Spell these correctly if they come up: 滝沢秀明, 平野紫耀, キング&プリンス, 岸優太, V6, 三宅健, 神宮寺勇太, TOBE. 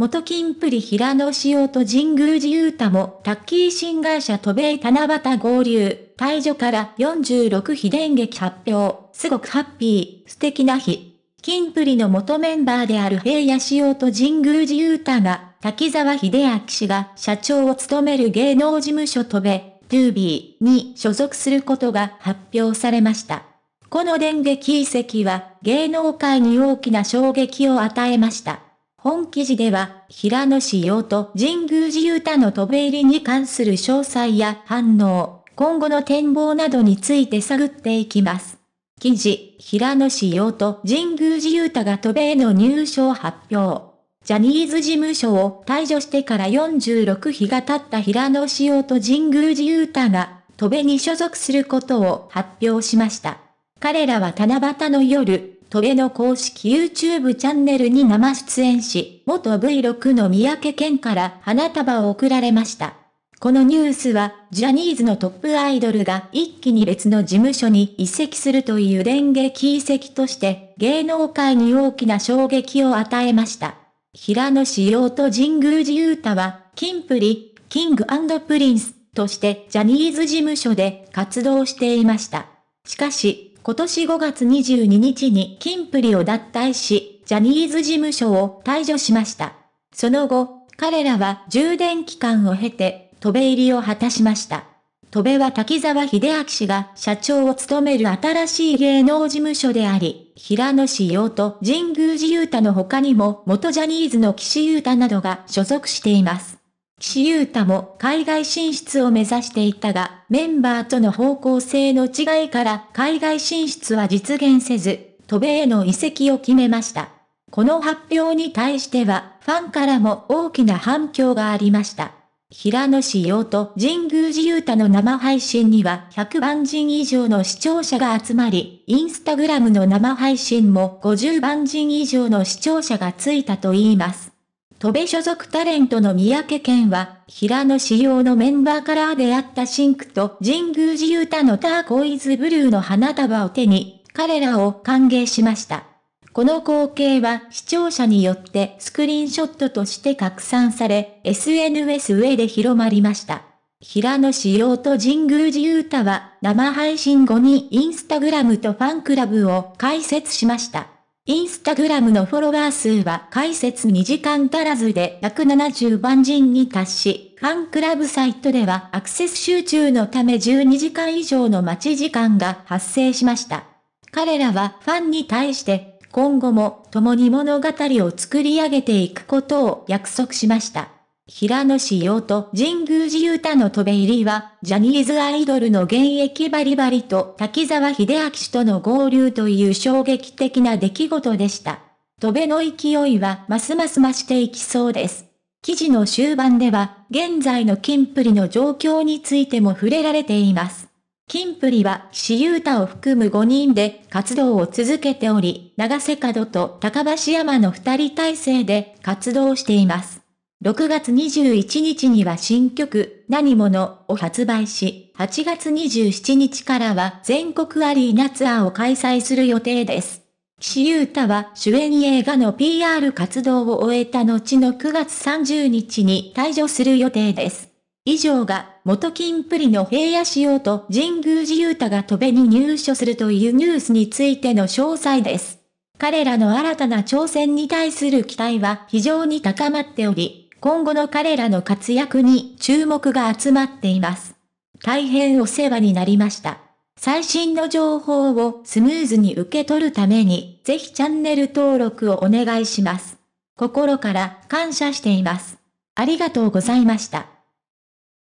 元金プリ平野紫耀と神宮寺勇太もタッキー新会社TOBE七夕合流、退場から46秘伝劇発表、すごくハッピー、素敵な日。金プリの元メンバーである平野紫耀と神宮寺勇太が、滝沢秀明氏が社長を務める芸能事務所TOBE、TOBEに所属することが発表されました。この電撃移籍は芸能界に大きな衝撃を与えました。本記事では、平野紫耀と神宮寺勇太のTOBE入りに関する詳細や反応、今後の展望などについて探っていきます。記事、平野紫耀と神宮寺勇太がTOBEへの入所を発表。ジャニーズ事務所を退所してから46日が経った平野紫耀と神宮寺勇太がTOBEに所属することを発表しました。彼らは七夕の夜、TOBEの公式 YouTube チャンネルに生出演し、元 V6 の三宅健から花束を贈られました。このニュースは、ジャニーズのトップアイドルが一気に別の事務所に移籍するという電撃移籍として、芸能界に大きな衝撃を与えました。平野紫耀と神宮寺勇太は、金プリ、キング&プリンスとしてジャニーズ事務所で活動していました。しかし、今年5月22日に金プリを脱退し、ジャニーズ事務所を退所しました。その後、彼らは充電期間を経て、TOBE入りを果たしました。TOBEは滝沢秀明氏が社長を務める新しい芸能事務所であり、平野紫耀と神宮寺勇太の他にも元ジャニーズの岸優太などが所属しています。岸優太も海外進出を目指していたが、メンバーとの方向性の違いから海外進出は実現せず、TOBEへの移籍を決めました。この発表に対しては、ファンからも大きな反響がありました。平野紫耀と神宮寺勇太の生配信には100万人以上の視聴者が集まり、インスタグラムの生配信も50万人以上の視聴者がついたといいます。TOBE所属タレントの三宅健は、平野紫耀のメンバーから出会ったシンクと神宮寺勇太のターコイズブルーの花束を手に、彼らを歓迎しました。この光景は視聴者によってスクリーンショットとして拡散され、SNS 上で広まりました。平野紫耀と神宮寺勇太は、生配信後にインスタグラムとファンクラブを開設しました。インスタグラムのフォロワー数は開設2時間足らずで170万人に達し、ファンクラブサイトではアクセス集中のため12時間以上の待ち時間が発生しました。彼らはファンに対して、今後も共に物語を作り上げていくことを約束しました。平野紫耀と神宮寺勇太のTOBE入りは、ジャニーズアイドルの現役バリバリと滝沢秀明氏との合流という衝撃的な出来事でした。TOBEの勢いはますます増していきそうです。記事の終盤では、現在のキンプリの状況についても触れられています。キンプリは岸優太を含む5人で活動を続けており、長瀬角と高橋山の2人体制で活動しています。6月21日には新曲、何者を発売し、8月27日からは全国アリーナツアーを開催する予定です。岸優太は主演映画の PR 活動を終えた後の9月30日に退場する予定です。以上が元金プリの平野紫耀と神宮寺勇太がTOBEに入所するというニュースについての詳細です。彼らの新たな挑戦に対する期待は非常に高まっており、今後の彼らの活躍に注目が集まっています。大変お世話になりました。最新の情報をスムーズに受け取るために、ぜひチャンネル登録をお願いします。心から感謝しています。ありがとうございました。